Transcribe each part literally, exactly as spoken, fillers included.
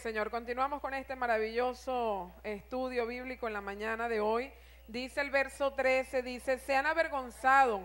Señor. Continuamos con este maravilloso estudio bíblico en la mañana de hoy. Dice el verso trece, dice: sean avergonzados,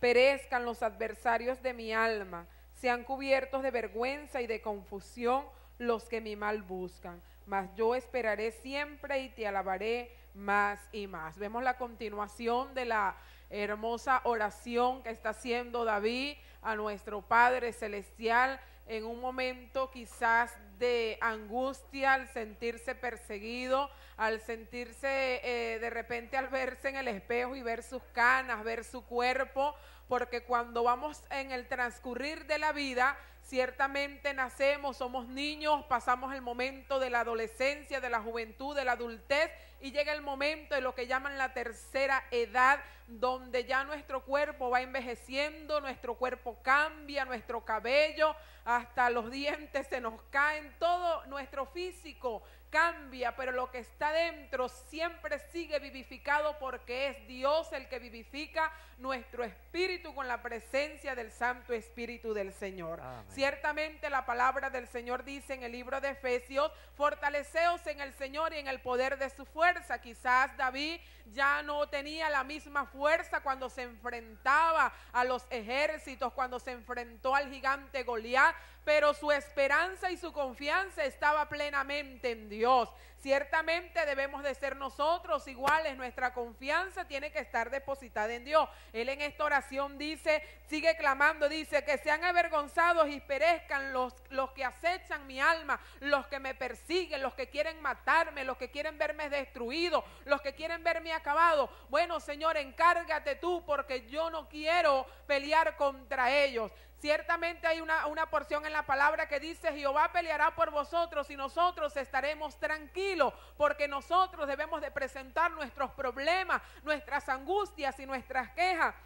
perezcan los adversarios de mi alma, sean cubiertos de vergüenza y de confusión los que mi mal buscan. Mas yo esperaré siempre y te alabaré más y más. Vemos la continuación de la hermosa oración que está haciendo David a nuestro Padre Celestial en un momento quizás de angustia, al sentirse perseguido, al sentirse eh, de repente al verse en el espejo y ver sus canas, ver su cuerpo, porque cuando vamos en el transcurrir de la vida, ciertamente nacemos, somos niños, pasamos el momento de la adolescencia, de la juventud, de la adultez, y llega el momento de lo que llaman la tercera edad, donde ya nuestro cuerpo va envejeciendo, nuestro cuerpo cambia, nuestro cabello, hasta los dientes se nos caen, todo nuestro físico cambia, pero lo que está dentro siempre sigue vivificado, porque es Dios el que vivifica nuestro espíritu con la presencia del Santo Espíritu del Señor. Amén. Ciertamente la palabra del Señor dice en el libro de Efesios: fortaleceos en el Señor y en el poder de su fuerza. Quizás David ya no tenía la misma fuerza cuando se enfrentaba a los ejércitos, cuando se enfrentó al gigante Goliat, pero su esperanza y su confianza estaba plenamente en Dios. Dios. Ciertamente debemos de ser nosotros iguales, nuestra confianza tiene que estar depositada en Dios. Él en esta oración dice, sigue clamando, dice: que sean avergonzados y perezcan los, los que acechan mi alma, los que me persiguen, los que quieren matarme, los que quieren verme destruido, los que quieren verme acabado. Bueno, Señor, encárgate tú, porque yo no quiero pelear contra ellos. Ciertamente hay una, una porción en la palabra que dice: Jehová peleará por vosotros y nosotros estaremos tranquilos, porque nosotros debemos de presentar nuestros problemas, nuestras angustias y nuestras quejas.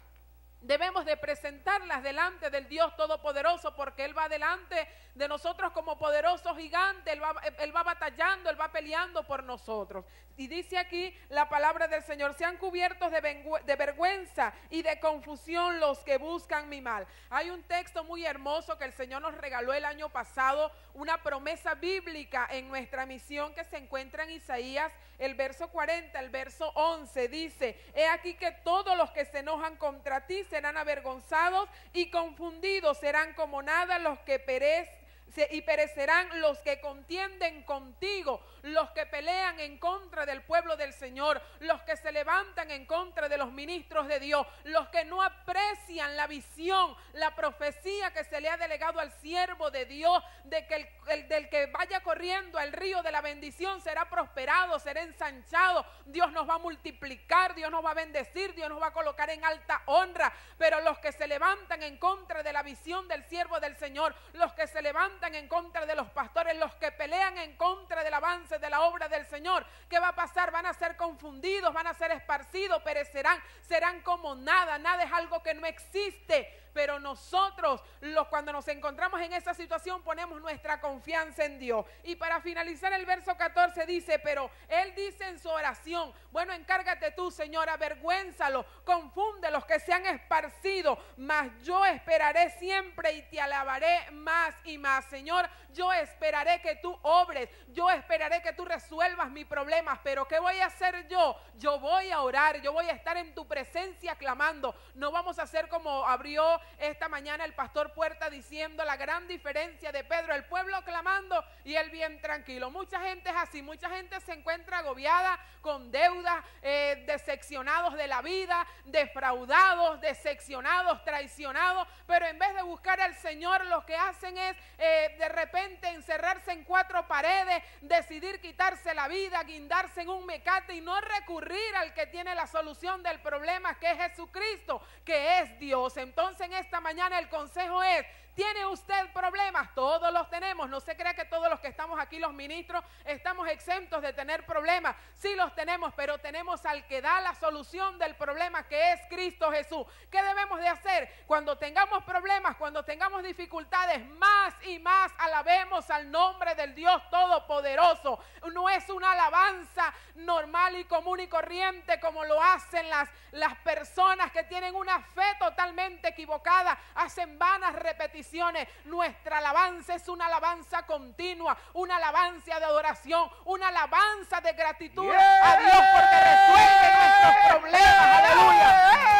Debemos de presentarlas delante del Dios Todopoderoso, porque Él va delante de nosotros como poderoso gigante, Él va, Él va batallando, Él va peleando por nosotros. Y dice aquí la palabra del Señor: sean cubiertos de, de vergüenza y de confusión los que buscan mi mal. Hay un texto muy hermoso que el Señor nos regaló el año pasado, una promesa bíblica en nuestra misión, que se encuentra en Isaías, el verso cuarenta, el verso once, dice: he aquí que todos los que se enojan contra ti serán avergonzados y confundidos, serán como nada los que perecen y perecerán los que contienden contigo, los que pelean en contra del pueblo del Señor, los que se levantan en contra de los ministros de Dios, los que no aprecian la visión, la profecía que se le ha delegado al siervo de Dios, de que el, el del que vaya corriendo al río de la bendición será prosperado, será ensanchado, Dios nos va a multiplicar, Dios nos va a bendecir, Dios nos va a colocar en alta honra. Pero los que se levantan en contra de la visión del siervo del Señor, los que se levantan en contra de los pastores, los que pelean en contra del avance de la obra del Señor, ¿qué va a pasar? Van a ser confundidos, van a ser esparcidos, perecerán, serán como nada. Nada es algo que no existe. Pero nosotros, los, cuando nos encontramos en esa situación, ponemos nuestra confianza en Dios. Y para finalizar, el verso catorce dice: pero Él dice en su oración: bueno, encárgate tú, Señor, avergüénzalos, confúndelos, que sean esparcidos, mas yo esperaré siempre y te alabaré más y más. Señor, yo esperaré que tú obres, yo esperaré que tú resuelvas mis problemas, pero ¿qué voy a hacer yo? Yo voy a orar, yo voy a estar en tu presencia clamando. No vamos a hacer como abrió esta mañana el pastor Puerta diciendo la gran diferencia de Pedro: el pueblo clamando y él bien tranquilo. Mucha gente es así, mucha gente se encuentra agobiada con deudas, eh, decepcionados de la vida, defraudados, decepcionados, traicionados, pero en vez de buscar al Señor, lo que hacen es eh, de repente encerrarse en cuatro paredes, decidir quitarse la vida, guindarse en un mecate y no recurrir al que tiene la solución del problema, que es Jesucristo, que es Dios. Entonces, en esta mañana el consejo es: ¿tiene usted problemas? Todos los tenemos. No se crea que todos los que estamos aquí, los ministros, estamos exentos de tener problemas. Sí los tenemos, pero tenemos al que da la solución del problema, que es Cristo Jesús. ¿Qué debemos de hacer? Cuando tengamos problemas, cuando tengamos dificultades, más y más alabemos al nombre del Dios Todopoderoso. No es una alabanza normal y común y corriente como lo hacen las, las personas que tienen una fe totalmente equivocada, equivocada, hacen vanas repeticiones. Nuestra alabanza es una alabanza continua, una alabanza de adoración, una alabanza de gratitud yeah. a Dios porque resuelve nuestros problemas. Aleluya.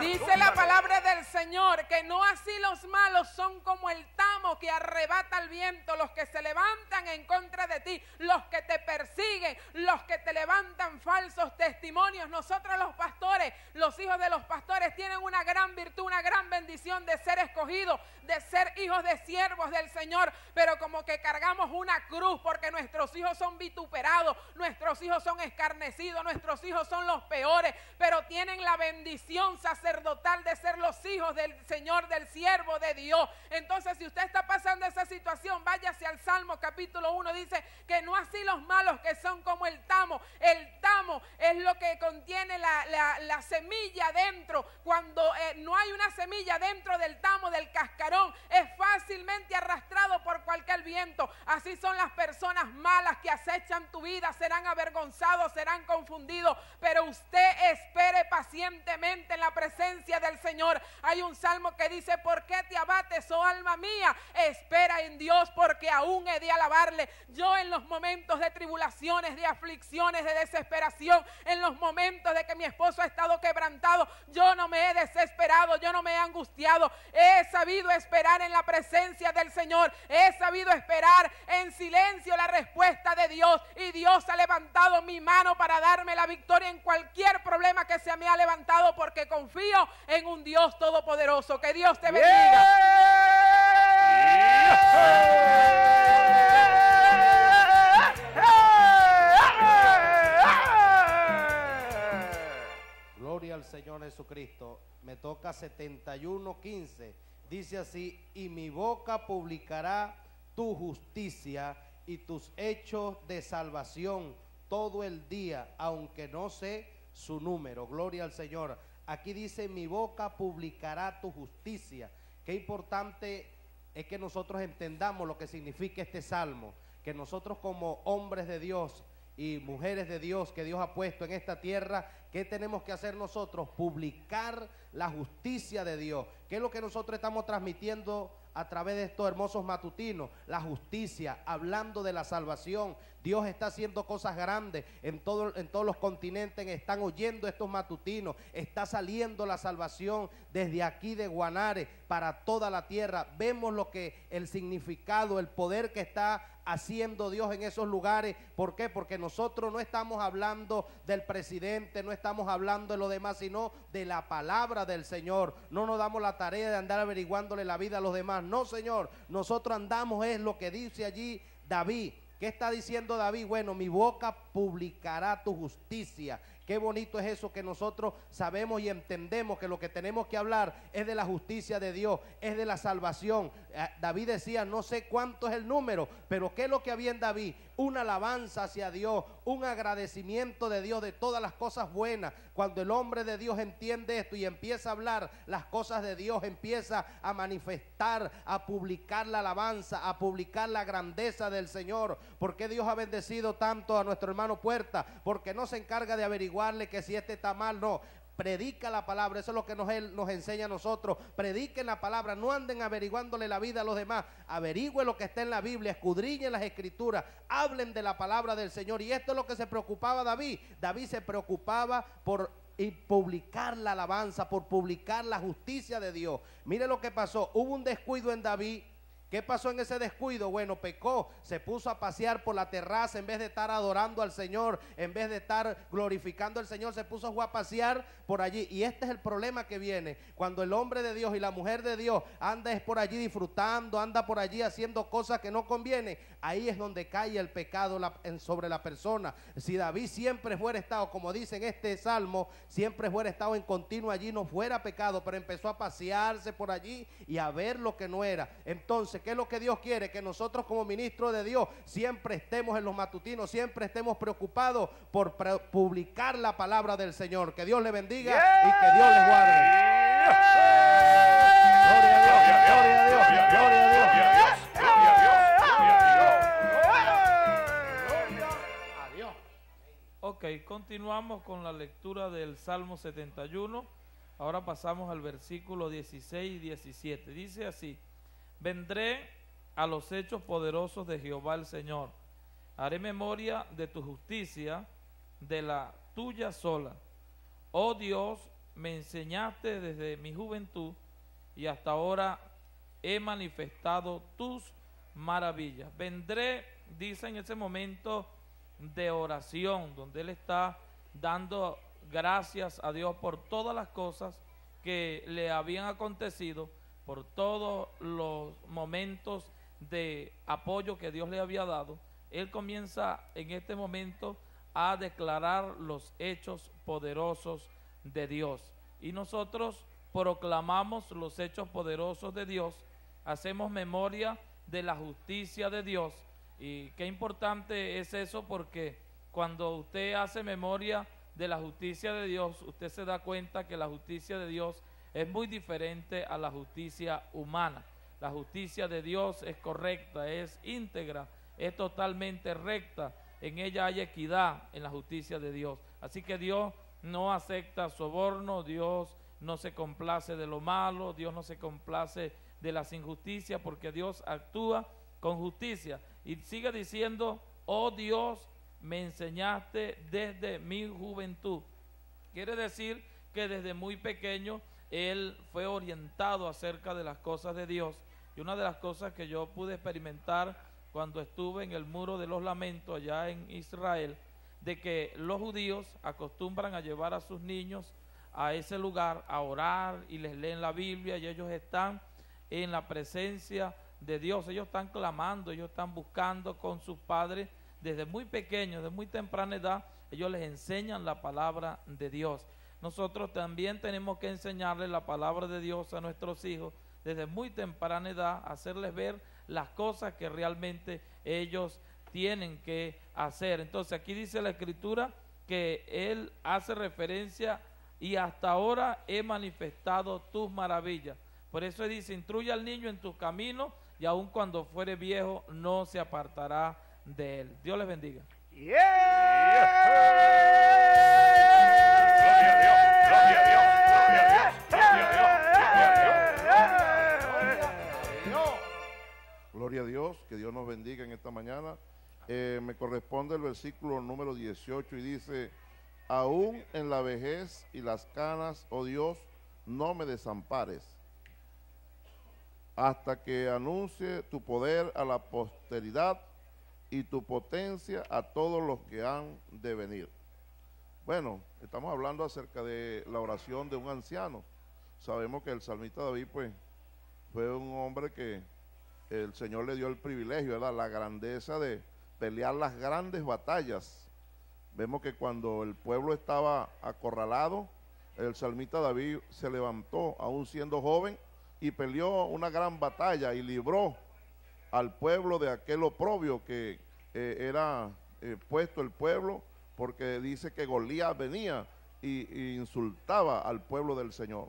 Dice la palabra del Señor que no así los malos son como el tamo que arrebata el viento, los que se levantan en contra de ti, los que te persiguen, los que te levantan falsos testimonios. Nosotros los pastores, los hijos de los pastores tienen una gran virtud, una gran bendición de ser escogidos, de ser hijos de siervos del Señor, pero como que cargamos una cruz porque nuestros hijos son vituperados, nuestros hijos son escarnecidos, nuestros hijos son los peores, pero tienen la bendición sacerdotal de ser los hijos del Señor, del siervo de Dios. Entonces, si usted está pasando esa situación, váyase al Salmo capítulo uno, dice que no así los malos que son como el tamo. El tamo es lo que contiene la, la, la semilla adentro. Cuando eh, no hay una semilla dentro del tamo, del cascarón, es fácilmente arrastrado por cualquier viento. Así son las personas malas que acechan tu vida, serán avergonzados, serán confundidos, pero usted espere pacientemente en la presencia del Señor. Hay un salmo que dice: ¿por qué te abates, oh alma mía? Espera en Dios, porque aún he de alabarle. Yo en los momentos de tribulaciones, de aflicciones, de desesperación, en los momentos de que mi esposo ha estado quebrantado, yo no me he desesperado, yo no me he angustiado. He sabido esperar en la presencia del Señor, he sabido esperar en silencio la respuesta de Dios, y Dios ha levantado mi mano para darme la victoria en cualquier problema que se me ha levantado, porque confío en un Dios todopoderoso. Que Dios te bendiga. Yeah. Gloria al Señor Jesucristo. Me toca setenta y uno quince. Dice así: y mi boca publicará tu justicia y tus hechos de salvación todo el día, aunque no sé su número. Gloria al Señor. Aquí dice: mi boca publicará tu justicia. Qué importante es que nosotros entendamos lo que significa este salmo, que nosotros como hombres de Dios y mujeres de Dios que Dios ha puesto en esta tierra, ¿qué tenemos que hacer nosotros? Publicar la justicia de Dios. ¿Qué es lo que nosotros estamos transmitiendo a través de estos hermosos matutinos? La justicia, hablando de la salvación. Dios está haciendo cosas grandes en, todo, en todos los continentes. Están oyendo estos matutinos. Está saliendo la salvación desde aquí de Guanare para toda la tierra. Vemos lo que el significado, el poder que está haciendo Dios en esos lugares. ¿Por qué? Porque nosotros no estamos hablando del presidente, no estamos hablando de lo demás, sino de la palabra del Señor. No nos damos la tarea de andar averiguándole la vida a los demás. No, Señor, nosotros andamos es lo que dice allí David. ¿Qué está diciendo David? Bueno, mi boca publicará tu justicia. Qué bonito es eso, que nosotros sabemos y entendemos que lo que tenemos que hablar es de la justicia de Dios, es de la salvación. Eh, David decía: no sé cuánto es el número, pero ¿qué es lo que había en David? Una alabanza hacia Dios, un agradecimiento de Dios de todas las cosas buenas. Cuando el hombre de Dios entiende esto y empieza a hablar las cosas de Dios, empieza a manifestar, a publicar la alabanza, a publicar la grandeza del Señor. ¿Por qué Dios ha bendecido tanto a nuestro hermano Puerta? Porque no se encarga de averiguarle que si este está mal, no. Predica la palabra, eso es lo que nos, él, nos enseña a nosotros. Prediquen la palabra, no anden averiguándole la vida a los demás. Averigüen lo que está en la Biblia, escudriñen las escrituras, hablen de la palabra del Señor. Y esto es lo que se preocupaba David. David se preocupaba por y publicar la alabanza, por publicar la justicia de Dios. Mire lo que pasó, hubo un descuido en David. ¿Qué pasó en ese descuido? Bueno, pecó, se puso a pasear por la terraza en vez de estar adorando al Señor, en vez de estar glorificando al Señor, se puso a pasear por allí. Y este es el problema que viene cuando el hombre de Dios y la mujer de Dios anda es por allí disfrutando, anda por allí haciendo cosas que no convienen. Ahí es donde cae el pecado la, en, sobre la persona. Si David siempre fuera estado, como dice en este salmo, siempre fuera estado en continuo allí, no fuera pecado, pero empezó a pasearse por allí y a ver lo que no era. Entonces, ¿qué es lo que Dios quiere? Que nosotros como ministros de Dios siempre estemos en los matutinos, siempre estemos preocupados por pre publicar la palabra del Señor. Que Dios le bendiga yeah. y que Dios les guarde. Gloria a Dios, gloria a Dios, gloria a Dios, gloria a Dios, gloria a Dios, gloria a Dios. Ok, continuamos con la lectura del Salmo setenta y uno. Ahora pasamos al versículo dieciséis y diecisiete. Dice así: vendré a los hechos poderosos de Jehová el Señor. Haré memoria de tu justicia, de la tuya sola. Oh Dios, me enseñaste desde mi juventud y hasta ahora he manifestado tus maravillas. Vendré, dice en ese momento de oración, donde él está dando gracias a Dios por todas las cosas que le habían acontecido, por todos los momentos de apoyo que Dios le había dado. Él comienza en este momento a declarar los hechos poderosos de Dios. Y nosotros proclamamos los hechos poderosos de Dios, hacemos memoria de la justicia de Dios. Y qué importante es eso, porque cuando usted hace memoria de la justicia de Dios, usted se da cuenta que la justicia de Dios es muy diferente a la justicia humana. La justicia de Dios es correcta, es íntegra, es totalmente recta. En ella hay equidad en la justicia de Dios. Así que Dios no acepta soborno, Dios no se complace de lo malo, Dios no se complace de las injusticias, porque Dios actúa con justicia. Y sigue diciendo: oh Dios, me enseñaste desde mi juventud. Quiere decir que desde muy pequeño él fue orientado acerca de las cosas de Dios. Y una de las cosas que yo pude experimentar cuando estuve en el Muro de los Lamentos allá en Israel, de que los judíos acostumbran a llevar a sus niños a ese lugar a orar, y les leen la Biblia, y ellos están en la presencia de Dios, ellos están clamando, ellos están buscando con sus padres. Desde muy pequeños, de muy temprana edad, ellos les enseñan la palabra de Dios. Nosotros también tenemos que enseñarles la palabra de Dios a nuestros hijos desde muy temprana edad, hacerles ver las cosas que realmente ellos tienen que hacer. Entonces aquí dice la escritura que él hace referencia: y hasta ahora he manifestado tus maravillas. Por eso dice: instruye al niño en tus caminos, y aun cuando fuere viejo no se apartará de él. Dios les bendiga. Yeah. Yeah. Gloria a Dios, gloria a Dios, gloria a Dios, gloria a Dios, gloria a Dios. Gloria a Dios, que Dios nos bendiga en esta mañana. Eh, me corresponde el versículo número dieciocho, y dice: aún en la vejez y las canas, oh Dios, no me desampares, hasta que anuncie tu poder a la posteridad y tu potencia a todos los que han de venir. Bueno, estamos hablando acerca de la oración de un anciano. Sabemos que el salmista David, pues, fue un hombre que el Señor le dio el privilegio, ¿verdad?, la grandeza de pelear las grandes batallas. Vemos que cuando el pueblo estaba acorralado, el salmista David se levantó, aún siendo joven, y peleó una gran batalla y libró al pueblo de aquel oprobio que eh, era eh, puesto el pueblo, porque dice que Goliat venía y, y insultaba al pueblo del Señor.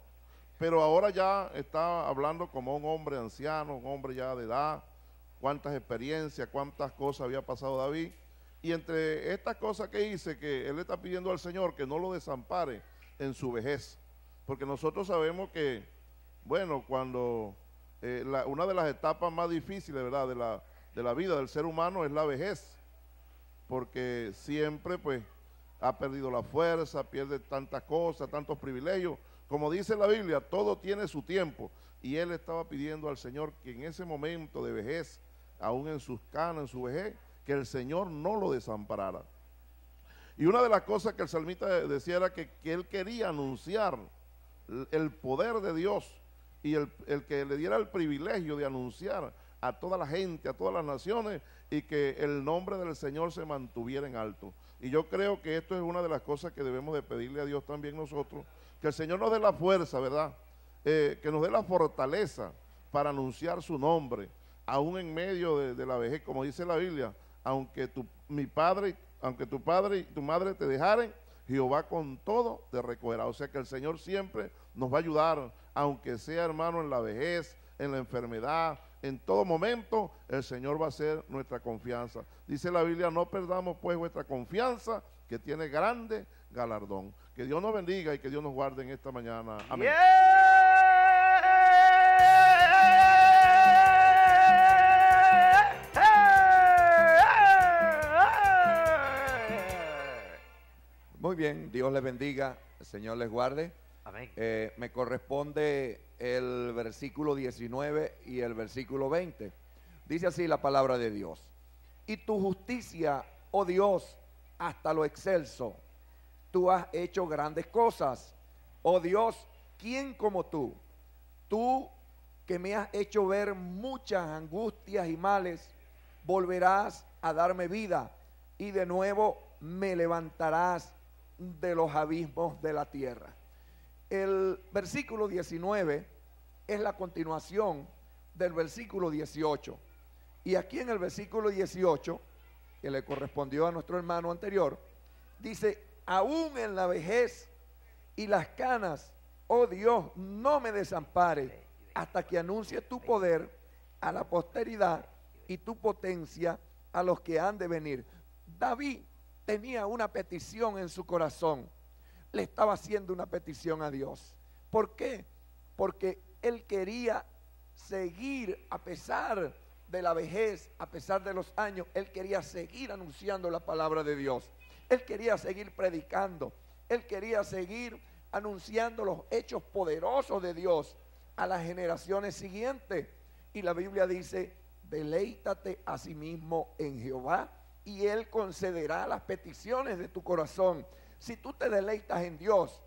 Pero ahora ya está hablando como un hombre anciano, un hombre ya de edad. Cuántas experiencias, cuántas cosas había pasado David. Y entre estas cosas que hice, que él está pidiendo al Señor que no lo desampare en su vejez. Porque nosotros sabemos que, bueno, cuando eh, la, una de las etapas más difíciles, ¿verdad?, de la, de la vida del ser humano es la vejez. Porque siempre, pues, ha perdido la fuerza, pierde tantas cosas, tantos privilegios. Como dice la Biblia, todo tiene su tiempo. Y él estaba pidiendo al Señor que en ese momento de vejez, aún en sus canas, en su vejez, que el Señor no lo desamparara. Y una de las cosas que el salmista decía era que, que él quería anunciar el poder de Dios, y el, el que le diera el privilegio de anunciar a toda la gente, a todas las naciones, y que el nombre del Señor se mantuviera en alto. Y yo creo que esto es una de las cosas que debemos de pedirle a Dios también nosotros, que el Señor nos dé la fuerza, ¿verdad? Eh, que nos dé la fortaleza para anunciar su nombre, aún en medio de, de la vejez, como dice la Biblia: aunque tu, mi padre, aunque tu padre y tu madre te dejaren, Jehová con todo te recogerá. O sea que el Señor siempre nos va a ayudar, aunque sea, hermano, en la vejez, en la enfermedad, en todo momento, el Señor va a ser nuestra confianza. Dice la Biblia: no perdamos pues vuestra confianza, que tiene grande galardón. Que Dios nos bendiga y que Dios nos guarde en esta mañana. Amén. Yeah. Muy bien, Dios les bendiga, el Señor les guarde. Amén. Eh, me corresponde el versículo diecinueve y el versículo veinte. Dice así la palabra de Dios: y tu justicia, oh Dios, hasta lo excelso. Tú has hecho grandes cosas. Oh Dios, ¿quién como tú? Tú que me has hecho ver muchas angustias y males, volverás a darme vida y de nuevo me levantarás de los abismos de la tierra. El versículo diecinueve es la continuación del versículo dieciocho, y aquí en el versículo dieciocho, que le correspondió a nuestro hermano anterior, dice: aún en la vejez y las canas, oh Dios, no me desampares hasta que anuncie tu poder a la posteridad y tu potencia a los que han de venir. David tenía una petición en su corazón. Le estaba haciendo una petición a Dios. ¿Por qué? Porque él quería seguir, a pesar de la vejez, a pesar de los años, él quería seguir anunciando la palabra de Dios. Él quería seguir predicando. Él quería seguir anunciando los hechos poderosos de Dios a las generaciones siguientes. Y la Biblia dice: deleítate a sí mismo en Jehová y él concederá las peticiones de tu corazón. Si tú te deleitas en Dios,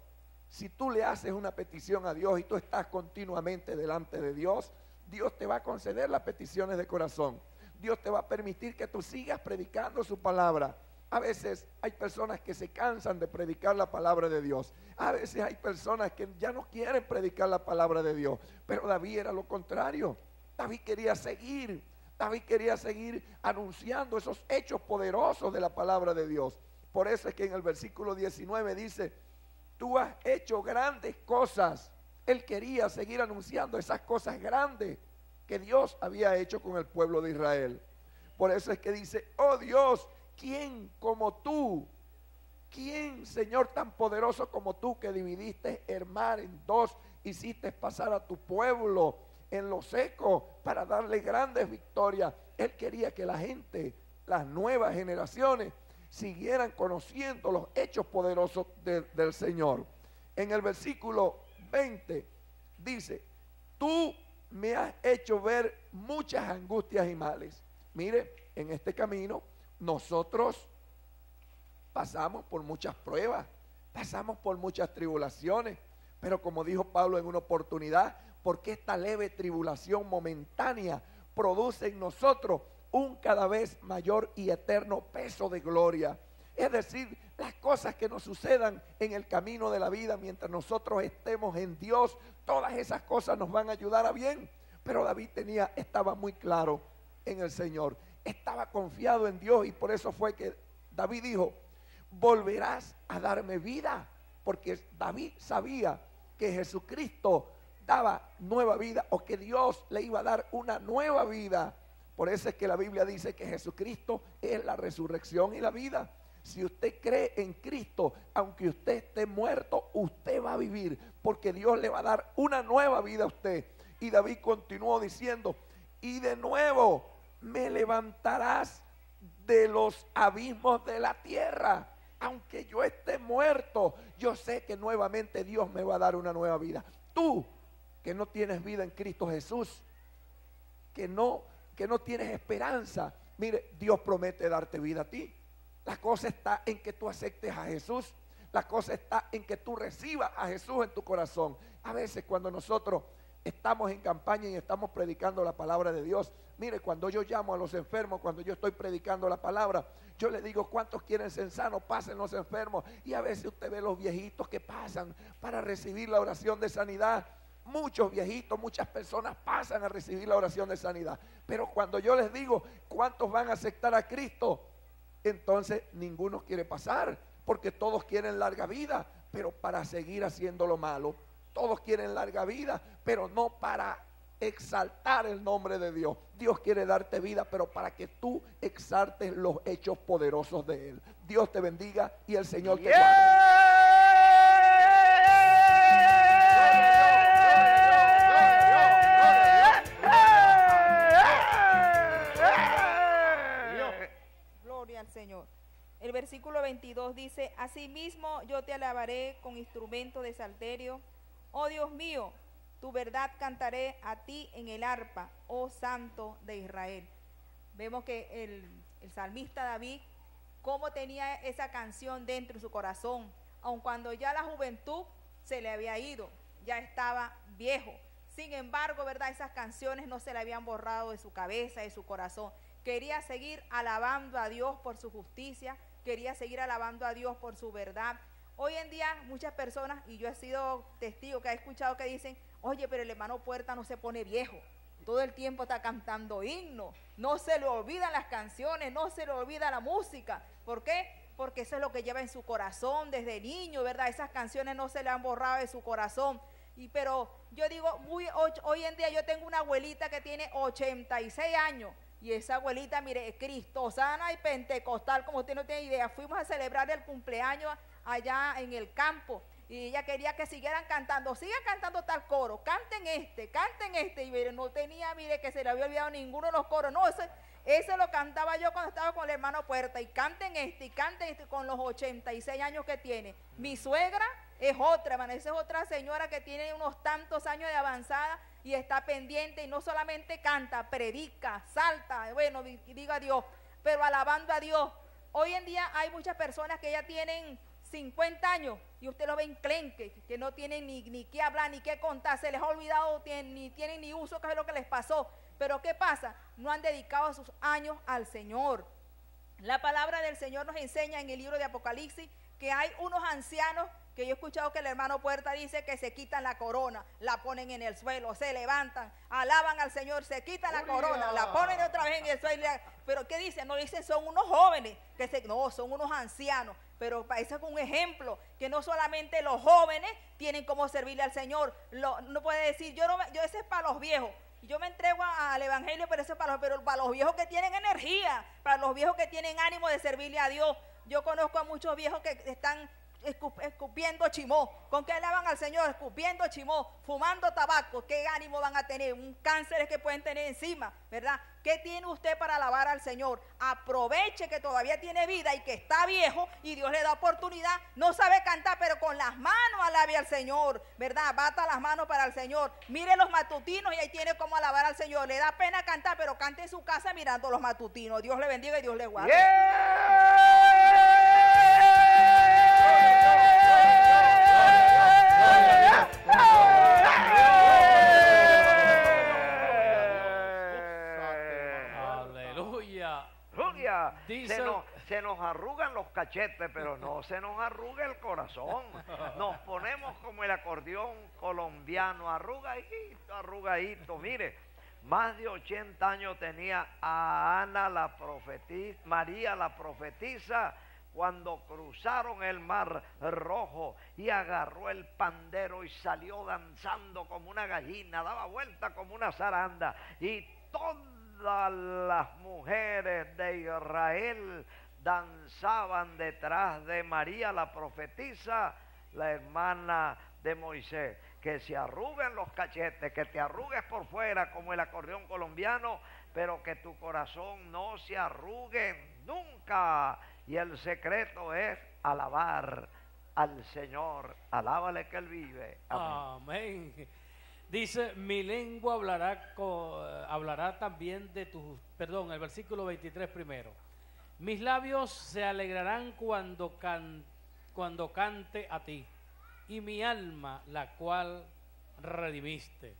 si tú le haces una petición a Dios y tú estás continuamente delante de Dios, Dios te va a conceder las peticiones de corazón. Dios te va a permitir que tú sigas predicando su palabra. A veces hay personas que se cansan de predicar la palabra de Dios. A veces hay personas que ya no quieren predicar la palabra de Dios. Pero David era lo contrario. David quería seguir. David quería seguir anunciando esos hechos poderosos de la palabra de Dios. Por eso es que en el versículo diecinueve dice: tú has hecho grandes cosas. Él quería seguir anunciando esas cosas grandes que Dios había hecho con el pueblo de Israel. Por eso es que dice: oh Dios, ¿quién como tú? ¿Quién, Señor, tan poderoso como tú, que dividiste el mar en dos, hiciste pasar a tu pueblo en lo seco para darle grandes victorias? Él quería que la gente, las nuevas generaciones, siguieran conociendo los hechos poderosos de, del Señor. En el versículo veinte dice: tú me has hecho ver muchas angustias y males. Mire, en este camino nosotros pasamos por muchas pruebas, pasamos por muchas tribulaciones, pero como dijo Pablo en una oportunidad, porque esta leve tribulación momentánea produce en nosotros un cada vez mayor y eterno peso de gloria. Es decir, las cosas que nos sucedan en el camino de la vida, mientras nosotros estemos en Dios, todas esas cosas nos van a ayudar a bien. Pero David tenía, estaba muy claro en el Señor, estaba confiado en Dios, y por eso fue que David dijo: volverás a darme vida, porque David sabía que Jesucristo daba nueva vida, o que Dios le iba a dar una nueva vida. Por eso es que la Biblia dice que Jesucristo es la resurrección y la vida. Si usted cree en Cristo, aunque usted esté muerto, usted va a vivir, porque Dios le va a dar una nueva vida a usted. Y David continuó diciendo: y de nuevo me levantarás de los abismos de la tierra. Aunque yo esté muerto, yo sé que nuevamente Dios me va a dar una nueva vida. Tú que no tienes vida en Cristo Jesús, que no, que no tienes esperanza, mire, Dios promete darte vida a ti. La cosa está en que tú aceptes a Jesús. La cosa está en que tú recibas a Jesús en tu corazón. A veces, cuando nosotros estamos en campaña y estamos predicando la palabra de Dios, mire, cuando yo llamo a los enfermos, cuando yo estoy predicando la palabra, yo le digo: ¿cuántos quieren ser sanos? Pasen los enfermos. Y a veces usted ve los viejitos que pasan para recibir la oración de sanidad. Muchos viejitos, muchas personas pasan a recibir la oración de sanidad. Pero cuando yo les digo: ¿cuántos van a aceptar a Cristo?, entonces ninguno quiere pasar, porque todos quieren larga vida, pero para seguir haciendo lo malo. Todos quieren larga vida, pero no para exaltar el nombre de Dios. Dios quiere darte vida, pero para que tú exaltes los hechos poderosos de Él. Dios te bendiga y el Señor te guarde. Señor. El versículo veintidós dice: Asimismo yo te alabaré con instrumento de salterio. Oh Dios mío, tu verdad cantaré a ti en el arpa, oh Santo de Israel. Vemos que el, el salmista David, cómo tenía esa canción dentro de su corazón, aun cuando ya la juventud se le había ido, ya estaba viejo. Sin embargo, ¿verdad? Esas canciones no se le habían borrado de su cabeza, de su corazón. Quería seguir alabando a Dios por su justicia, quería seguir alabando a Dios por su verdad. Hoy en día muchas personas, y yo he sido testigo que he escuchado que dicen, oye, pero el hermano Puerta no se pone viejo, todo el tiempo está cantando himnos, no se le olvidan las canciones, no se le olvida la música. ¿Por qué? Porque eso es lo que lleva en su corazón desde niño, ¿verdad? Esas canciones no se le han borrado de su corazón. Y pero yo digo, muy, hoy, hoy en día yo tengo una abuelita que tiene ochenta y seis años, y esa abuelita, mire, es cristosana y pentecostal, como usted no tiene idea. Fuimos a celebrar el cumpleaños allá en el campo, y ella quería que siguieran cantando, sigan cantando tal coro, canten este, canten este, y mire, no tenía, mire, que se le había olvidado ninguno de los coros. No, eso, eso lo cantaba yo cuando estaba con el hermano Puerta, y canten este, y canten este, con los ochenta y seis años que tiene. Mi suegra es otra, hermano, esa es otra señora que tiene unos tantos años de avanzada, y está pendiente, y no solamente canta, predica, salta, bueno, diga Dios, pero alabando a Dios. Hoy en día hay muchas personas que ya tienen cincuenta años, y usted lo ve enclenque, que no tienen ni, ni qué hablar, ni qué contar, se les ha olvidado, tienen, ni tienen ni uso, qué es lo que les pasó. Pero ¿qué pasa? No han dedicado sus años al Señor. La palabra del Señor nos enseña en el libro de Apocalipsis que hay unos ancianos que yo he escuchado que el hermano Puerta dice que se quitan la corona, la ponen en el suelo, se levantan, alaban al Señor, se quitan la corona, la ponen otra vez en el suelo. Pero ¿qué dicen? No dicen son unos jóvenes, que se, no, son unos ancianos. Pero ese es un ejemplo, que no solamente los jóvenes tienen como servirle al Señor. Lo, no puede decir, yo no, yo ese es para los viejos. Yo me entrego al Evangelio, pero eso es para los, pero para los viejos que tienen energía, para los viejos que tienen ánimo de servirle a Dios. Yo conozco a muchos viejos que están escupiendo chimó. ¿Con qué alaban al Señor? Escupiendo chimó, fumando tabaco. ¿Qué ánimo van a tener? Un cáncer es que pueden tener encima, ¿verdad? ¿Qué tiene usted para alabar al Señor? Aproveche que todavía tiene vida y que está viejo y Dios le da oportunidad. No sabe cantar, pero con las manos alabe al Señor, ¿verdad? Bata las manos para el Señor. Mire los matutinos y ahí tiene cómo alabar al Señor. Le da pena cantar, pero cante en su casa mirando los matutinos. Dios le bendiga y Dios le guarde. Yeah. Aleluya. Se nos, se nos arrugan los cachetes, pero no se nos arruga el corazón. Nos ponemos como el acordeón colombiano, arrugadito, arrugadito. Mire, más de ochenta años tenía a Ana la profetisa, María la profetisa, cuando cruzaron el mar Rojo, y agarró el pandero y salió danzando como una gallina, daba vuelta como una zaranda, y todas las mujeres de Israel danzaban detrás de María la profetisa, la hermana de Moisés. Que se arruguen los cachetes, que te arrugues por fuera como el acordeón colombiano, pero que tu corazón no se arrugue nunca. Y el secreto es alabar al Señor. Alábale que Él vive. Amén. Amén. Dice, mi lengua hablará, co, hablará también de tu... Perdón, el versículo veintitrés primero. Mis labios se alegrarán cuando, can, cuando cante a ti, y mi alma la cual redimiste.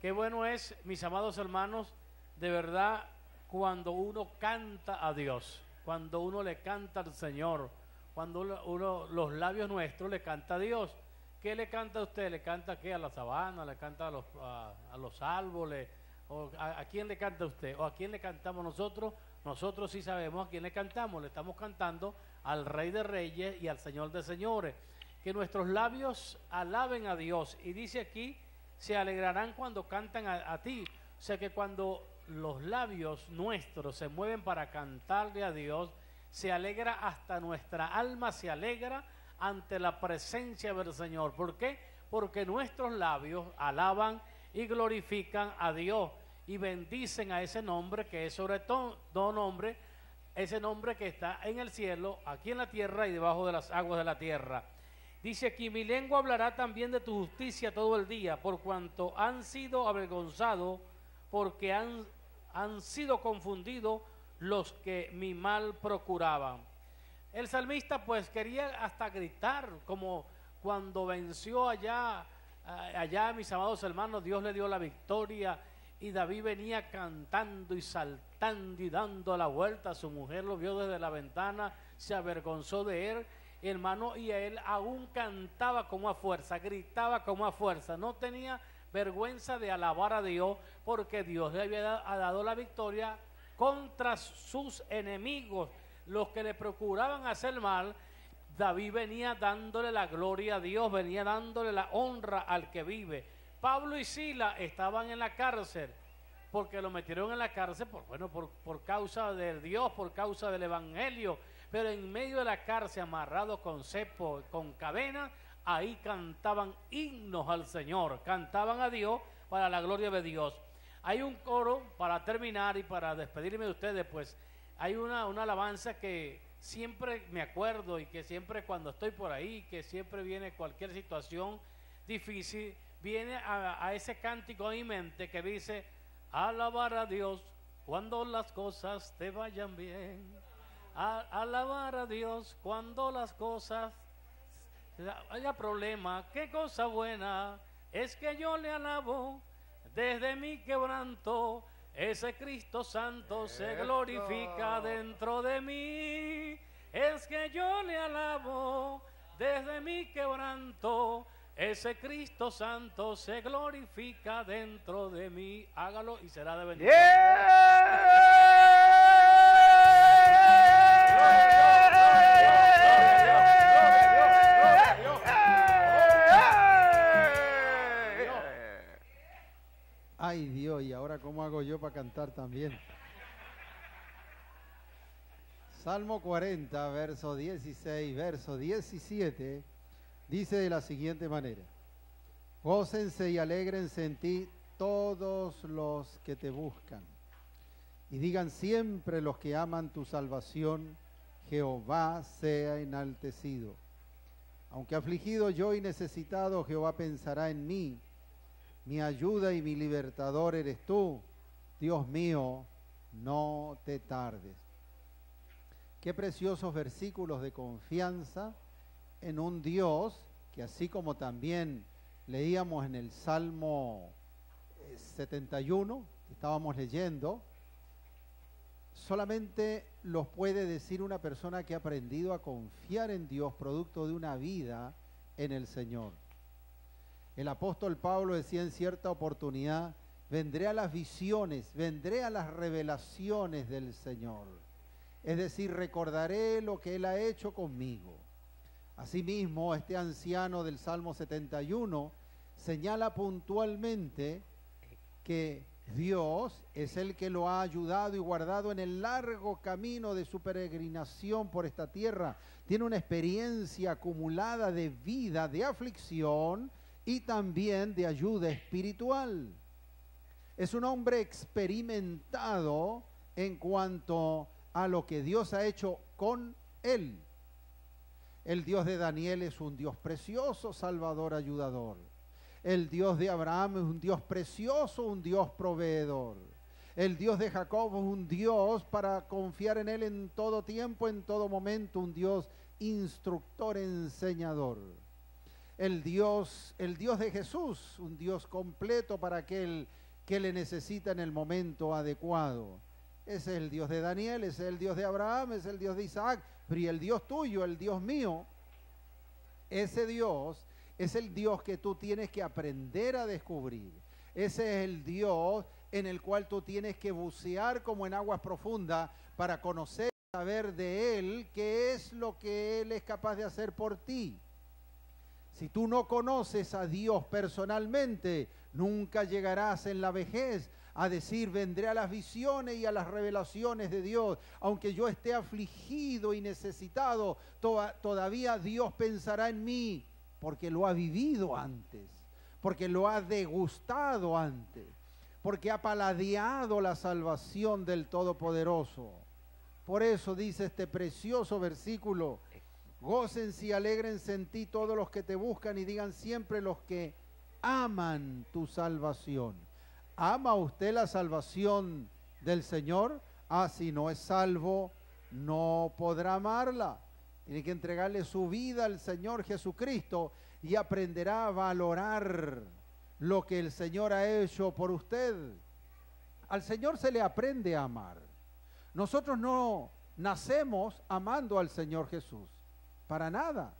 Qué bueno es, mis amados hermanos, de verdad, cuando uno canta a Dios, cuando uno le canta al Señor, cuando uno, uno los labios nuestros le canta a Dios. ¿Qué le canta a usted? ¿Le canta qué? ¿A la sabana? ¿Le canta a los, a, a los árboles? ¿O a, a quién le canta usted? ¿O a quién le cantamos nosotros? Nosotros sí sabemos a quién le cantamos. Le estamos cantando al Rey de Reyes y al Señor de Señores. Que nuestros labios alaben a Dios. Y dice aquí, se alegrarán cuando cantan a, a ti. O sea que cuando los labios nuestros se mueven para cantarle a Dios, se alegra hasta nuestra alma, se alegra ante la presencia del Señor. ¿Por qué? Porque nuestros labios alaban y glorifican a Dios y bendicen a ese nombre que es sobre todo nombre, ese nombre que está en el cielo, aquí en la tierra y debajo de las aguas de la tierra. Dice aquí: mi lengua hablará también de tu justicia todo el día, por cuanto han sido avergonzados, porque han, han sido confundidos los que mi mal procuraban. El salmista pues quería hasta gritar, como cuando venció allá, allá mis amados hermanos, Dios le dio la victoria y David venía cantando y saltando y dando la vuelta. Su mujer lo vio desde la ventana, se avergonzó de él, hermano, y él aún cantaba como a fuerza, gritaba como a fuerza, no tenía vergüenza de alabar a Dios, porque Dios le había dado la victoria contra sus enemigos, los que le procuraban hacer mal. David venía dándole la gloria a Dios, venía dándole la honra al que vive. Pablo y Sila estaban en la cárcel, porque lo metieron en la cárcel por, bueno, por, por causa de Dios, por causa del Evangelio, pero en medio de la cárcel, amarrados con cepo, con cadena, ahí cantaban himnos al Señor, cantaban a Dios para la gloria de Dios. Hay un coro, para terminar y para despedirme de ustedes, pues hay una, una alabanza que siempre me acuerdo y que siempre cuando estoy por ahí, que siempre viene cualquier situación difícil, viene a, a ese cántico en mi mente que dice: alabar a Dios cuando las cosas te vayan bien, a, alabar a Dios cuando las cosas haya problema. Qué cosa buena es que yo le alabo desde mi quebranto, ese Cristo santo Esto. se glorifica dentro de mí. Es que yo le alabo desde mi quebranto, ese Cristo santo se glorifica dentro de mí. Hágalo y será de bendición. Ay Dios, ¿y ahora cómo hago yo para cantar también? Salmo cuarenta, verso dieciséis, verso diecisiete, dice de la siguiente manera: gócense y alégrense en ti todos los que te buscan, y digan siempre los que aman tu salvación, Jehová sea enaltecido. Aunque afligido yo y necesitado, Jehová pensará en mí. Mi ayuda y mi libertador eres tú, Dios mío, no te tardes. Qué preciosos versículos de confianza en un Dios que, así como también leíamos en el Salmo setenta y uno, que estábamos leyendo, solamente los puede decir una persona que ha aprendido a confiar en Dios, producto de una vida en el Señor. El apóstol Pablo decía en cierta oportunidad: vendré a las visiones, vendré a las revelaciones del Señor. Es decir, recordaré lo que Él ha hecho conmigo. Asimismo, este anciano del Salmo setenta y uno señala puntualmente que Dios es el que lo ha ayudado y guardado en el largo camino de su peregrinación por esta tierra. Tiene una experiencia acumulada de vida, de aflicción, y también de ayuda espiritual. Es un hombre experimentado en cuanto a lo que Dios ha hecho con él. El Dios de Daniel es un Dios precioso, salvador, ayudador. El Dios de Abraham es un Dios precioso, un Dios proveedor. El Dios de Jacob es un Dios para confiar en él en todo tiempo, en todo momento, un Dios instructor, enseñador. El Dios, el Dios de Jesús, un Dios completo para aquel que le necesita en el momento adecuado. Ese es el Dios de Daniel, ese es el Dios de Abraham, ese es el Dios de Isaac, pero y el Dios tuyo, el Dios mío, ese Dios es el Dios que tú tienes que aprender a descubrir. Ese es el Dios en el cual tú tienes que bucear como en aguas profundas para conocer y saber de Él qué es lo que Él es capaz de hacer por ti. Si tú no conoces a Dios personalmente, Nunca llegarás en la vejez a decir, vendré a las visiones y a las revelaciones de Dios. Aunque yo esté afligido y necesitado, to todavía Dios pensará en mí, porque lo ha vivido antes, porque lo ha degustado antes, porque ha paladeado la salvación del Todopoderoso. Por eso dice este precioso versículo, gócense y alégrense en ti todos los que te buscan, y digan siempre los que aman tu salvación. ¿Ama usted la salvación del Señor? Ah, si no es salvo, no podrá amarla. Tiene que entregarle su vida al Señor Jesucristo y aprenderá a valorar lo que el Señor ha hecho por usted. Al Señor se le aprende a amar. Nosotros no nacemos amando al Señor Jesús, para nada.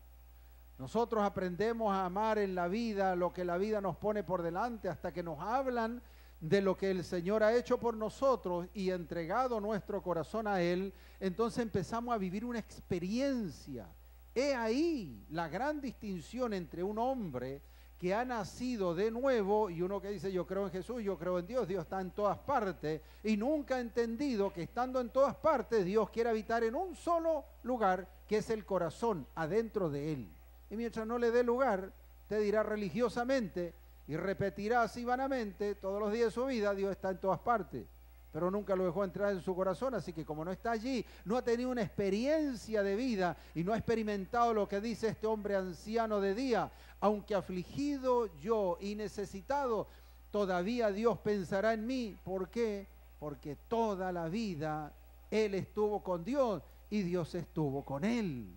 Nosotros aprendemos a amar en la vida lo que la vida nos pone por delante, hasta que nos hablan de lo que el Señor ha hecho por nosotros y entregado nuestro corazón a Él. Entonces empezamos a vivir una experiencia. He ahí la gran distinción entre un hombre que ha nacido de nuevo y uno que dice, yo creo en Jesús, yo creo en Dios, Dios está en todas partes, y nunca ha entendido que estando en todas partes, Dios quiere habitar en un solo lugar, que es el corazón, adentro de él. Y mientras no le dé lugar, te dirá religiosamente y repetirá así vanamente todos los días de su vida, Dios está en todas partes, pero nunca lo dejó entrar en su corazón. Así que como no está allí, no ha tenido una experiencia de vida y no ha experimentado lo que dice este hombre anciano de día, aunque afligido yo y necesitado, todavía Dios pensará en mí. ¿Por qué? Porque toda la vida él estuvo con Dios y Dios estuvo con él.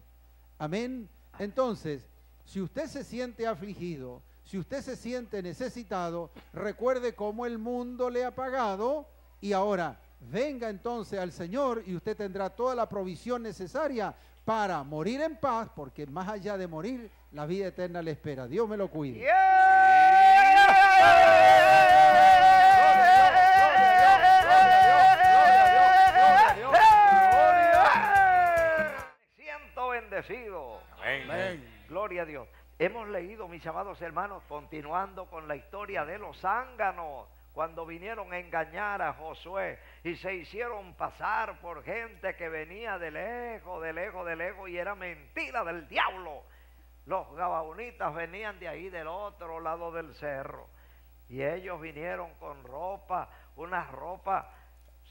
Amén. Entonces, si usted se siente afligido, si usted se siente necesitado, recuerde cómo el mundo le ha pagado. Y ahora, venga entonces al Señor y usted tendrá toda la provisión necesaria para morir en paz, porque más allá de morir, la vida eterna le espera. Dios me lo cuide. Me siento bendecido. Amén. Gloria a Dios. Hemos leído, mis amados hermanos, continuando con la historia de los zánganos, cuando vinieron a engañar a Josué y se hicieron pasar por gente que venía de lejos, de lejos, de lejos, y era mentira del diablo. Los gabaonitas venían de ahí, del otro lado del cerro, y ellos vinieron con ropa, unas ropas,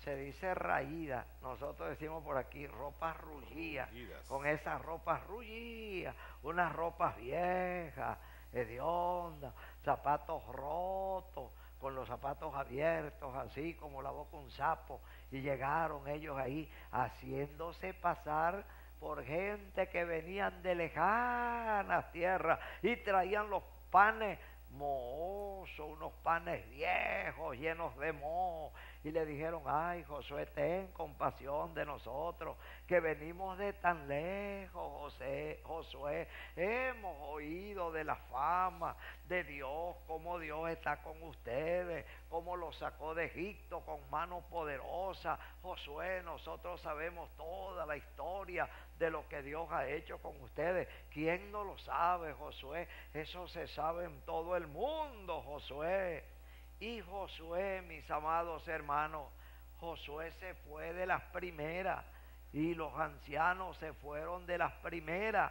se dice raída, nosotros decimos por aquí ropas rugidas, con esas ropas rugidas, unas ropas viejas, hediondas, zapatos rotos, con los zapatos abiertos, así como la boca un sapo, y llegaron ellos ahí haciéndose pasar por gente que venían de lejanas tierras, y traían los panes mohosos, unos panes viejos, llenos de moho, y le dijeron, ay Josué, ten compasión de nosotros, que venimos de tan lejos, José, Josué, hemos oído de la fama de Dios, cómo Dios está con ustedes, cómo los sacó de Egipto con mano poderosa. Josué, nosotros sabemos toda la historia de lo que Dios ha hecho con ustedes. ¿Quién no lo sabe, Josué? Eso se sabe en todo el mundo, Josué. Y Josué, mis amados hermanos, Josué se fue de las primeras, y los ancianos se fueron de las primeras.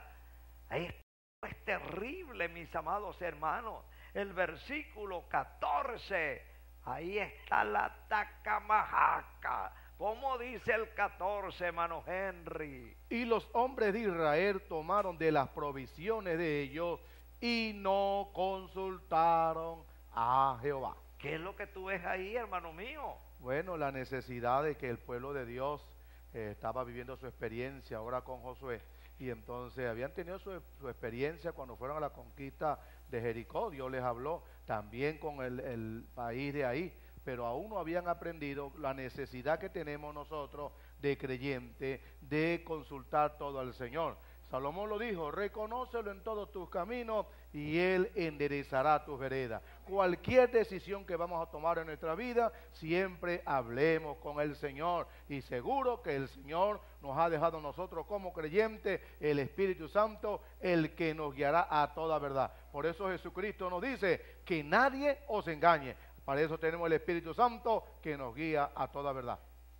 Esto es terrible, mis amados hermanos. El versículo catorce, ahí está la tacamajaca. ¿Cómo dice el catorce, hermano Henry? Y los hombres de Israel tomaron de las provisiones de ellos y no consultaron a Jehová. ¿Qué es lo que tú ves ahí, hermano mío? Bueno, la necesidad de que el pueblo de Dios eh, estaba viviendo su experiencia ahora con Josué, y entonces habían tenido su, su experiencia cuando fueron a la conquista de Jericó. Dios les habló también con el, el país de ahí, pero aún no habían aprendido la necesidad que tenemos nosotros de creyente de consultar todo al Señor. Salomón lo dijo, reconócelo en todos tus caminos y Él enderezará tus veredas. Cualquier decisión que vamos a tomar en nuestra vida, siempre hablemos con el Señor. Y seguro que el Señor nos ha dejado a nosotros como creyentes el Espíritu Santo, el que nos guiará a toda verdad. Por eso Jesucristo nos dice que nadie os engañe. Para eso tenemos el Espíritu Santo que nos guía a toda verdad.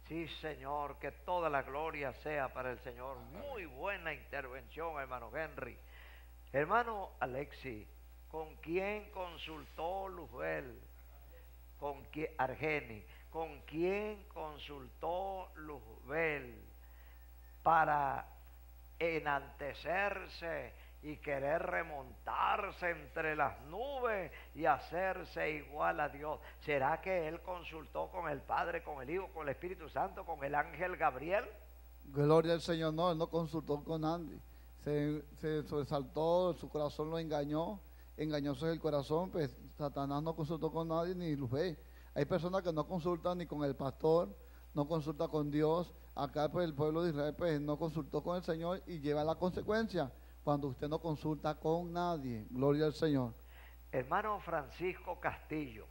Sí, Señor, que toda la gloria sea para el Señor. Muy buena intervención, hermano Henry. Hermano Alexi, ¿con quién consultó Luzbel? ¿Con quién? Argeni, ¿con quién consultó Luzbel para enaltecerse y querer remontarse entre las nubes y hacerse igual a Dios? ¿Será que él consultó con el Padre, con el Hijo, con el Espíritu Santo, con el ángel Gabriel? Gloria al Señor, no, él no consultó con nadie. Se, se sobresaltó, su corazón lo engañó, engañóse el corazón, pues Satanás no consultó con nadie ni Luzbel. Hay personas que no consultan ni con el pastor, no consulta con Dios. Acá pues el pueblo de Israel pues no consultó con el Señor y lleva la consecuencia. Cuando usted no consulta con nadie, gloria al Señor. Hermano Francisco Castillo,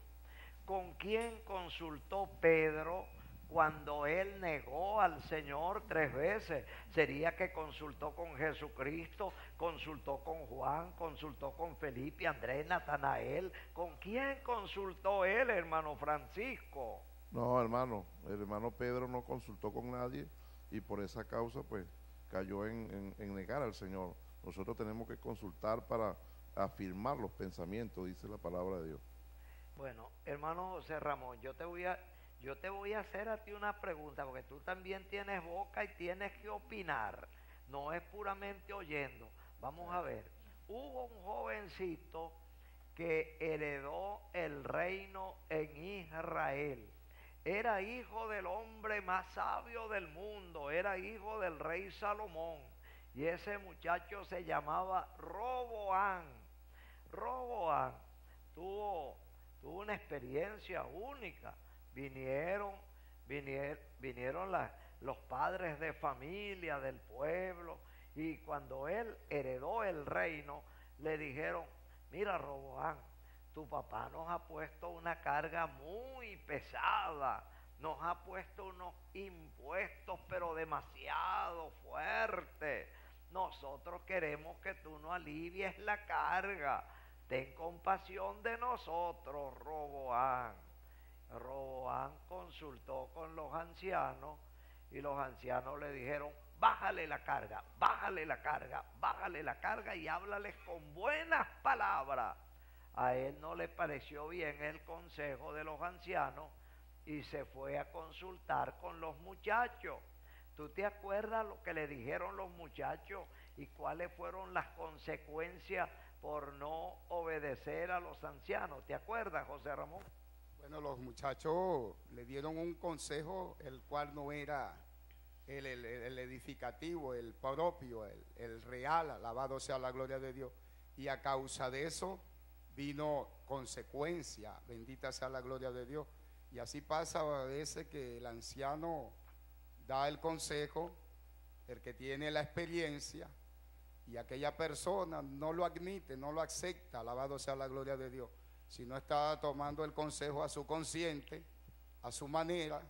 ¿con quién consultó Pedro cuando él negó al Señor tres veces? ¿Sería que consultó con Jesucristo, consultó con Juan, consultó con Felipe, Andrés, Natanael? ¿Con quién consultó él, hermano Francisco? No, hermano, el hermano Pedro no consultó con nadie y por esa causa pues cayó en, en, en negar al Señor. Nosotros tenemos que consultar para afirmar los pensamientos, dice la palabra de Dios. Bueno, hermano José Ramón, yo te voy a, yo te voy a hacer a ti una pregunta, porque tú también tienes boca y tienes que opinar. No es puramente oyendo. Vamos a ver. Hubo un jovencito que heredó el reino en Israel. Era hijo del hombre más sabio del mundo, era hijo del rey Salomón. Y ese muchacho se llamaba Roboán. Roboán tuvo, tuvo una experiencia única. Vinieron, vinier, vinieron la, los padres de familia del pueblo, y cuando él heredó el reino, le dijeron, mira Roboán, tu papá nos ha puesto una carga muy pesada, nos ha puesto unos impuestos pero demasiado fuertes. Nosotros queremos que tú nos alivies la carga. Ten compasión de nosotros, Roboán. Roboán consultó con los ancianos y los ancianos le dijeron, bájale la carga, bájale la carga, bájale la carga y háblales con buenas palabras. A él no le pareció bien el consejo de los ancianos y se fue a consultar con los muchachos. ¿Tú te acuerdas lo que le dijeron los muchachos y cuáles fueron las consecuencias por no obedecer a los ancianos? ¿Te acuerdas, José Ramón? Bueno, los muchachos le dieron un consejo el cual no era el, el, el edificativo, el propio, el, el real, alabado sea la gloria de Dios. Y a causa de eso vino consecuencia, bendita sea la gloria de Dios. Y así pasa a veces que el anciano da el consejo, el que tiene la experiencia, y aquella persona no lo admite, no lo acepta, alabado sea la gloria de Dios, si no está tomando el consejo a su consciente, a su manera,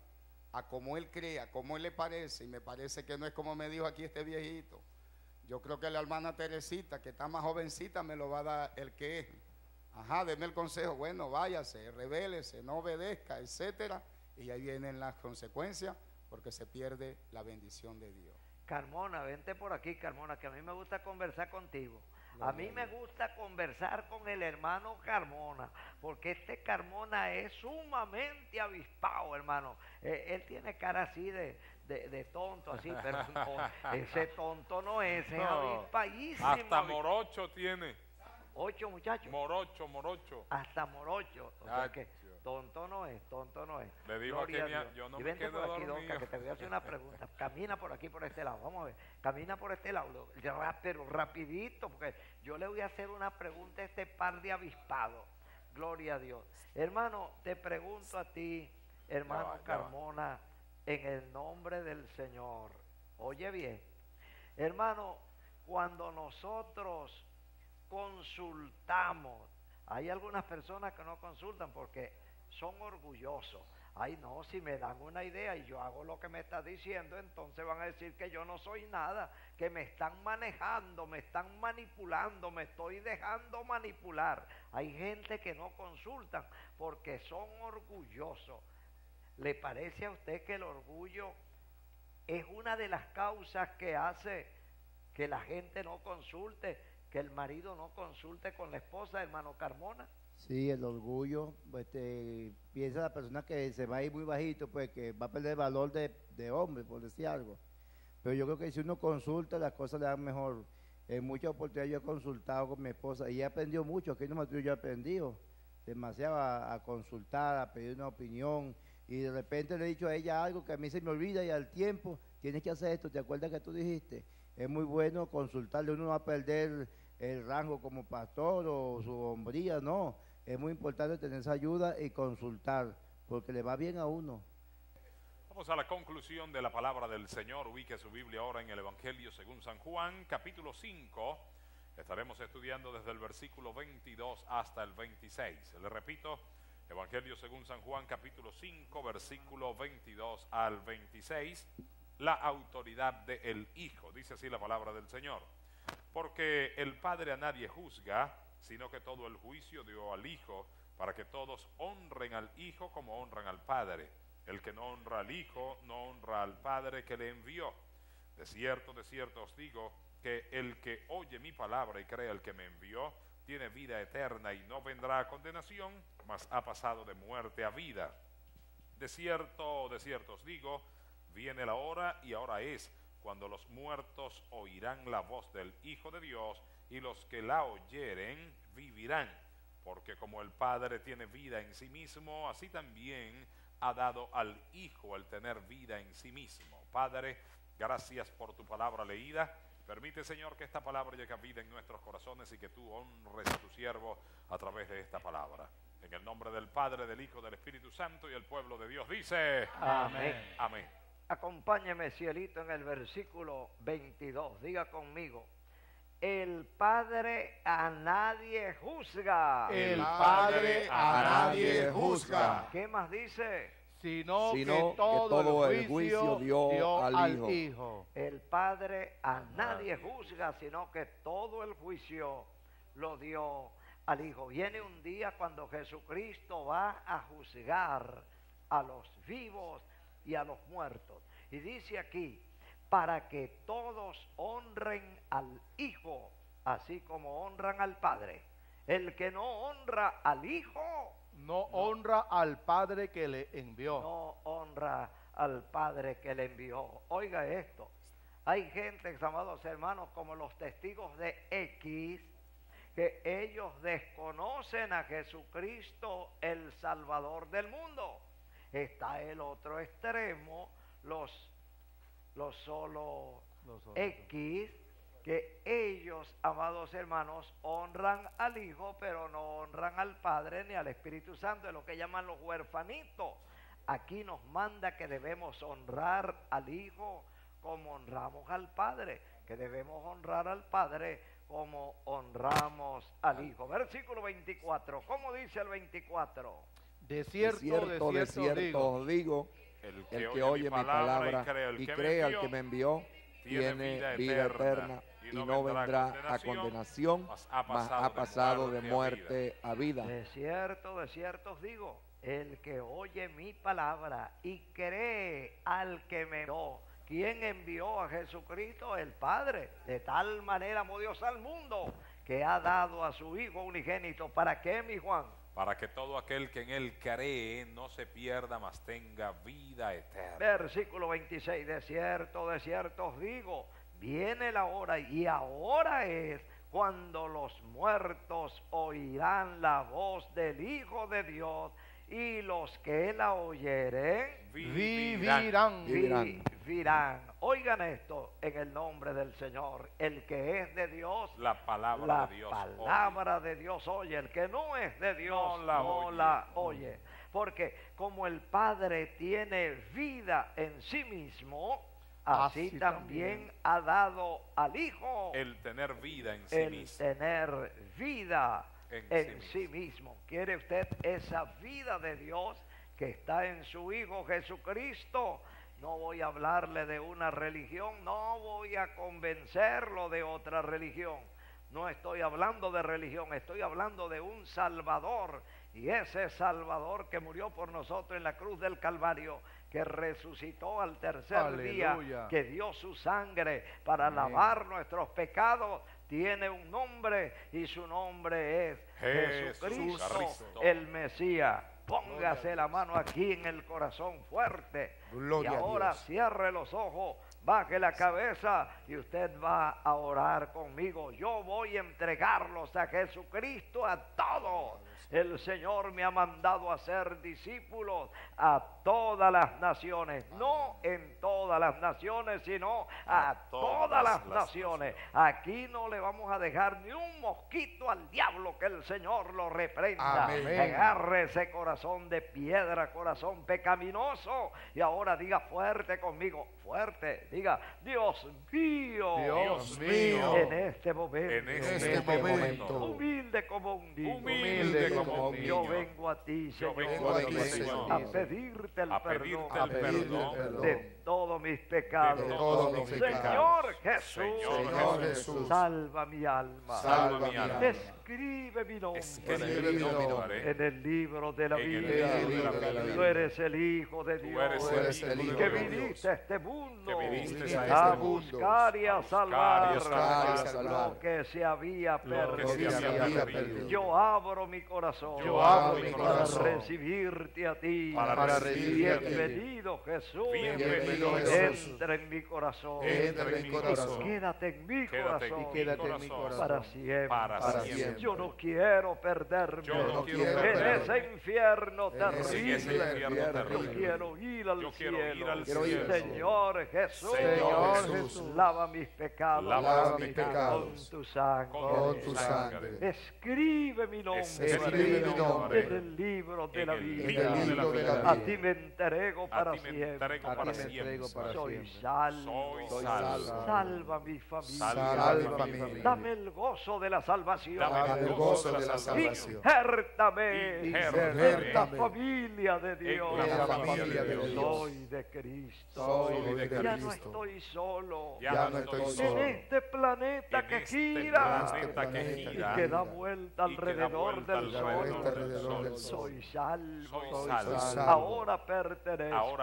a como él crea, como él le parece. Y me parece que no es como me dijo aquí este viejito. Yo creo que la hermana Teresita, que está más jovencita, me lo va a dar el que es. Ajá, deme el consejo. Bueno, váyase, rebélese, no obedezca, etcétera. Y ahí vienen las consecuencias, porque se pierde la bendición de Dios. Carmona, vente por aquí, Carmona, que a mí me gusta conversar contigo. No, a mí no, no. me gusta conversar con el hermano Carmona, porque este Carmona es sumamente avispado, hermano. Eh, él tiene cara así de, de, de tonto, así, pero no, ese tonto no es, es no, avispadísimo. Hasta morocho tiene. Ocho muchachos. Morocho, morocho. Hasta morocho. O sea que tonto no es, tonto no es. Le digo a Kenia, yo no me quedo dormido. Y vente por aquí, Donca, que te voy a hacer una pregunta. Camina por aquí, por este lado. Vamos a ver. Camina por este lado. Pero rapidito, porque yo le voy a hacer una pregunta a este par de avispados. Gloria a Dios. Hermano, te pregunto a ti, hermano ya va, ya Carmona, va. en el nombre del Señor. Oye bien. Hermano, cuando nosotros consultamos. Hay algunas personas que no consultan porque son orgullosos. Ay, no, si me dan una idea y yo hago lo que me está diciendo, entonces van a decir que yo no soy nada, que me están manejando, me están manipulando, me estoy dejando manipular. Hay gente que no consultan porque son orgullosos. ¿Le parece a usted que el orgullo es una de las causas que hace que la gente no consulte, que el marido no consulte con la esposa, hermano Carmona? Sí, el orgullo, pues, te, piensa la persona que se va a ir muy bajito, pues que va a perder valor de, de hombre, por decir algo. Pero yo creo que si uno consulta, las cosas le dan mejor. En muchas oportunidades yo he consultado con mi esposa y he aprendido mucho. Aquí en Los Matutinos yo he aprendido demasiado a, a consultar, a pedir una opinión. Y de repente le he dicho a ella algo que a mí se me olvida y al tiempo, tienes que hacer esto, ¿te acuerdas que tú dijiste? Es muy bueno consultarle, uno no va a perder el rango como pastor o su hombría, no. Es muy importante tener esa ayuda y consultar, porque le va bien a uno. Vamos a la conclusión de la palabra del Señor. Ubique su Biblia ahora en el Evangelio según San Juan, capítulo cinco. Estaremos estudiando desde el versículo veintidós hasta el veintiséis. Le repito, Evangelio según San Juan, capítulo cinco, versículo veintidós al veintiséis. La autoridad del Hijo. Dice así la palabra del Señor. Porque el Padre a nadie juzga, sino que todo el juicio dio al Hijo, para que todos honren al Hijo como honran al Padre. El que no honra al Hijo, no honra al Padre que le envió. De cierto, de cierto os digo, que el que oye mi palabra y cree al que me envió, tiene vida eterna y no vendrá a condenación, mas ha pasado de muerte a vida. De cierto, de cierto os digo, viene la hora y ahora es, cuando los muertos oirán la voz del Hijo de Dios, y los que la oyeren vivirán, porque como el Padre tiene vida en sí mismo, así también ha dado al Hijo el tener vida en sí mismo. Padre, gracias por tu palabra leída. Permite, Señor, que esta palabra llegue a vida en nuestros corazones y que tú honres a tu siervo a través de esta palabra. En el nombre del Padre, del Hijo, del Espíritu Santo, y el pueblo de Dios dice... Amén. Amén. Acompáñeme, cielito, en el versículo veintidós. Diga conmigo: el Padre a nadie juzga. El Padre a nadie juzga. ¿Qué más dice? Sino, Sino que, todo que todo el juicio, el juicio dio, dio al, al hijo. hijo. El Padre a nadie juzga, sino que todo el juicio lo dio al Hijo. Viene un día cuando Jesucristo va a juzgar a los vivos y a los muertos. Y dice aquí, para que todos honren al Hijo, así como honran al Padre. El que no honra al Hijo, no, no honra al Padre que le envió. No honra al Padre que le envió. Oiga esto, hay gente, amados hermanos, como los testigos de X, que ellos desconocen a Jesucristo, el Salvador del mundo. Está el otro extremo, los, los solo los X, que ellos, amados hermanos, honran al Hijo, pero no honran al Padre ni al Espíritu Santo, es lo que llaman los huerfanitos. Aquí nos manda que debemos honrar al Hijo como honramos al Padre, que debemos honrar al Padre como honramos al Hijo. Versículo veinticuatro, ¿cómo dice el veinticuatro? De cierto, de cierto, de cierto, de cierto os digo, el que, el que oye mi palabra, palabra y cree al, y que, cree me envió, al que me envió, tiene vida, vida eterna y no, y no vendrá a condenación, a condenación mas ha pasado, mas ha pasado de, de muerte de a, vida. a vida. De cierto, de cierto os digo, el que oye mi palabra y cree al que me envió. ¿Quién envió a Jesucristo? El Padre. De tal manera amó Dios al mundo, que ha dado a su Hijo unigénito. ¿Para qué, mi Juan? Para que todo aquel que en él cree no se pierda, mas tenga vida eterna. Versículo veintiséis, de cierto, de cierto os digo, viene la hora y ahora es cuando los muertos oirán la voz del Hijo de Dios, y los que la oyeren vivirán. vivirán. vivirán. Oigan esto en el nombre del Señor. El que es de Dios, la palabra, la de, Dios palabra de Dios oye. El que no es de Dios no la, no oye. la oye. Porque como el Padre tiene vida en sí mismo, así, así también, también ha dado al Hijo el tener vida en sí el mismo. Tener vida en, en sí, sí mismo. mismo. ¿Quiere usted esa vida de Dios que está en su Hijo Jesucristo? No voy a hablarle de una religión, no voy a convencerlo de otra religión. No estoy hablando de religión, estoy hablando de un Salvador. Y ese Salvador que murió por nosotros en la cruz del Calvario, que resucitó al tercer Aleluya. día, que dio su sangre para Amén. lavar nuestros pecados, tiene un nombre y su nombre es Jesucristo, Jesucristo. el Mesías. Póngase la mano aquí en el corazón fuerte. Gloria y ahora cierre los ojos, baje la cabeza y usted va a orar conmigo. Yo voy a entregarlos a Jesucristo a todos. El Señor me ha mandado a ser discípulos a todas las naciones. No en todas las naciones, sino a, a todas, todas las, las naciones. naciones. Aquí no le vamos a dejar ni un mosquito al diablo, que el Señor lo reprenda. Amén. Agarre ese corazón de piedra, corazón pecaminoso. Y ahora diga fuerte conmigo, fuerte. Diga, Dios mío, Dios mío, en este momento, en este, este momento, momento, humilde como un niño, humilde como un niño, yo vengo a ti, Señor, vengo a, ti, Señor, a pedirte el, a perdón, pedirte el a perdón, perdón de todos mis pecados, de todos mis Señor, pecados. Jesús, Señor Jesús, salva mi alma, salva mi alma. Escribe mi nombre, escribe mi nombre en el libro de la vida. Tú eres el Hijo de Dios, que viniste a este mundo a buscar y a salvar lo que se había perdido. Yo abro mi corazón para recibirte a ti. Bienvenido Jesús, entra en mi corazón y quédate en mi corazón para siempre. Yo no quiero perderme yo no quiero en perderme. ese infierno terrible. Ese infierno terrible. Yo quiero ir al yo cielo. Ir al cielo. Señor, Señor, Jesús, Señor Jesús, lava mis pecados, lava mis pecados con tu sangre. Con tu sangre. Escribe mi nombre, Escribe mi nombre en el libro de la vida. A ti me entrego para siempre. Soy salvo. Soy salvo. Salva mi familia. Dame el gozo de la salvación. El gozo de la salvación. Injértame en la familia de Dios. Soy de Cristo. Ya no estoy solo. Ya no estoy solo. En este planeta que gira y que da vuelta alrededor del sol. Soy salvo. Ahora pertenezco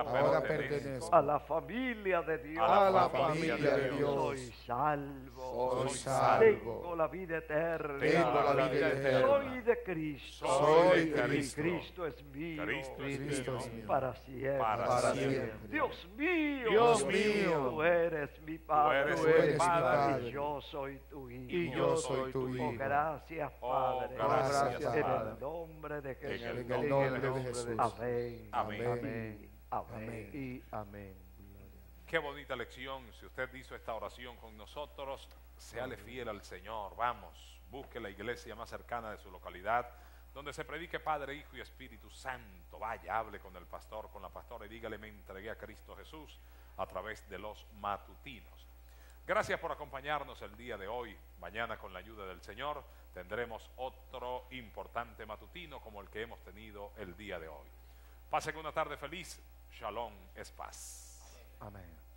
a la familia de Dios. A la familia de Dios. Soy salvo. Soy salvo. Tengo la vida eterna. Tengo la vida eterna. Soy de Cristo. Soy de Cristo. Cristo es mío. Cristo es mío. Para siempre. Para siempre. Dios mío. Dios mío. Tú eres mi Padre. Tú eres mi Padre. Y yo soy tu hijo. Y yo soy tu hijo. Gracias, Padre. Gracias, Padre. En el nombre de Jesús. En el nombre de Jesús. Amén. Amén. Amén. Y amén. Qué bonita lección. Si usted hizo esta oración con nosotros, séale fiel al Señor. Vamos, busque la iglesia más cercana de su localidad, donde se predique Padre, Hijo y Espíritu Santo. Vaya, hable con el pastor, con la pastora y dígale, me entregué a Cristo Jesús a través de los matutinos. Gracias por acompañarnos el día de hoy. Mañana, con la ayuda del Señor, tendremos otro importante matutino como el que hemos tenido el día de hoy. Pasen una tarde feliz. Shalom es paz. Amén.